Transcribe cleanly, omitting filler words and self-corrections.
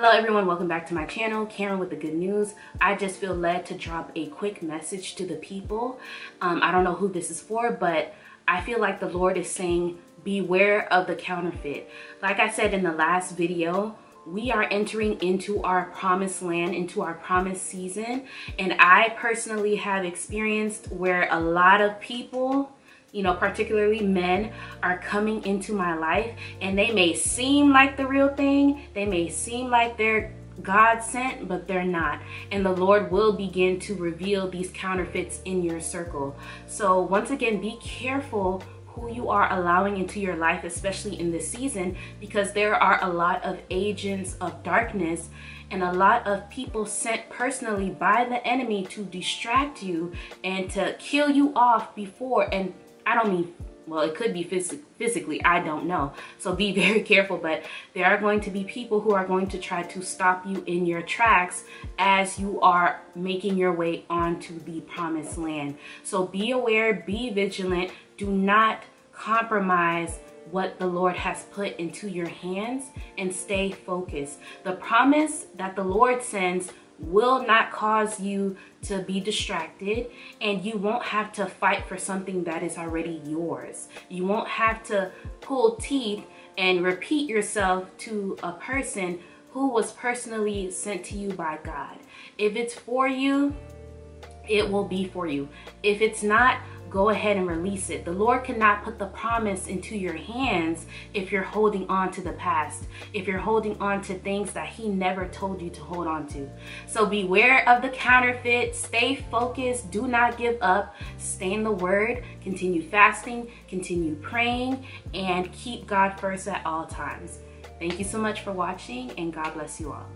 Hello everyone, welcome back to my channel, Karen with the good news. I just feel led to drop a quick message to the people. I don't know who this is for, but I feel like the Lord is saying, beware of the counterfeit. Like I said in the last video, we are entering into our promised land, into our promised season. And I personally have experienced where a lot of people, you know, particularly men, are coming into my life, and they may seem like the real thing, they may seem like they're God sent, but they're not. And the Lord will begin to reveal these counterfeits in your circle. So once again, be careful who you are allowing into your life, especially in this season, because there are a lot of agents of darkness and a lot of people sent personally by the enemy to distract you and to kill you off before. And I don't mean, well, it could be physically, I don't know. So be very careful, but there are going to be people who are going to try to stop you in your tracks as you are making your way onto the promised land. So be aware, be vigilant, do not compromise what the Lord has put into your hands, and stay focused. The promise that the Lord sends will not cause you to be distracted, and you won't have to fight for something that is already yours. You won't have to pull teeth and repeat yourself to a person who was personally sent to you by God. If it's for you, it will be for you. If it's not, go ahead and release it. The Lord cannot put the promise into your hands if you're holding on to the past, if you're holding on to things that He never told you to hold on to. So beware of the counterfeit. Stay focused. Do not give up. Stay in the Word. Continue fasting. Continue praying. And keep God first at all times. Thank you so much for watching, and God bless you all.